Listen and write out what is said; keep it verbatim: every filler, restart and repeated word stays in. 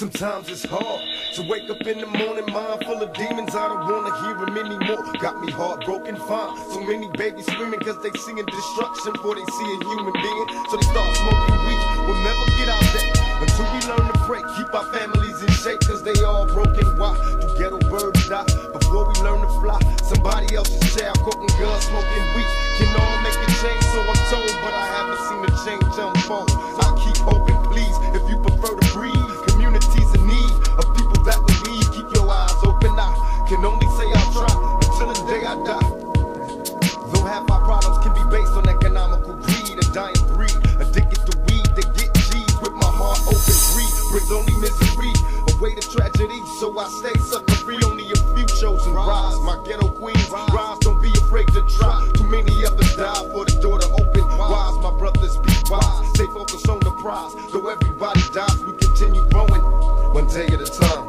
Sometimes it's hard to wake up in the morning, mind full of demons. I don't wanna hear them anymore. Got me heartbroken, fine. So many babies screaming cause they seeing destruction before they see a human being. So they start smoking weed. We'll never get out there until we learn to pray. Keep our families in shape cause they all broken. Why do ghetto birds die before we learn to fly? Somebody else's child cooking guns, smoking weed. Can all make a change, so I'm told, but I haven't seen the change unfold. I keep hoping, please, if you prefer to breathe. Communities in need of people that believe. Keep your eyes open. I can only say I'll try until the day I die. Though half my products can be based on economical greed, a dying breed, addicted to weed that get cheese. With my heart open, greed brings only misery, a way to tragedy. So I stay sucker free. Only a few chosen rise, my ghetto queens rise. Don't be afraid to try. Too many others die for the door to open. Wise, my brothers be wise. Stay focused on the prize. Though everybody dies, we continue growing one day at a time.